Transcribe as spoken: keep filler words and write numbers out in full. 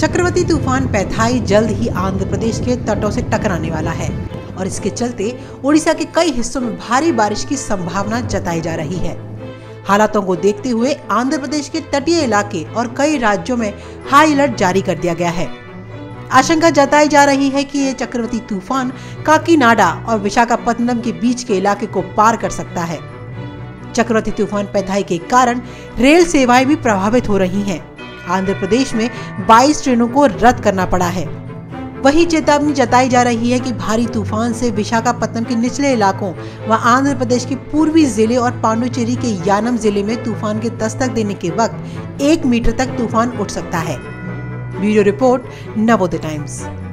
चक्रवाती तूफान पेथाई जल्द ही आंध्र प्रदेश के तटों से टकराने वाला है और इसके चलते ओडिशा के कई हिस्सों में भारी बारिश की संभावना जताई जा रही है। हालातों को देखते हुए आंध्र प्रदेश के तटीय इलाके और कई राज्यों में हाई अलर्ट जारी कर दिया गया है। आशंका जताई जा रही है कि ये चक्रवाती तूफान काकीनाडा और विशाखापट्टनम के बीच के इलाके को पार कर सकता है। चक्रवाती तूफान पेथाई के कारण रेल सेवाएं भी प्रभावित हो रही हैं। आंध्र प्रदेश में बाईस ट्रेनों को रद्द करना पड़ा है। वहीं चेतावनी जताई जा रही है कि भारी तूफान से विशाखापट्टनम के निचले इलाकों व आंध्र प्रदेश के पूर्वी जिले और पांडोचेरी के यानम जिले में तूफान के दस्तक देने के वक्त एक मीटर तक तूफान उठ सकता है। Bureau report, Navodaya times.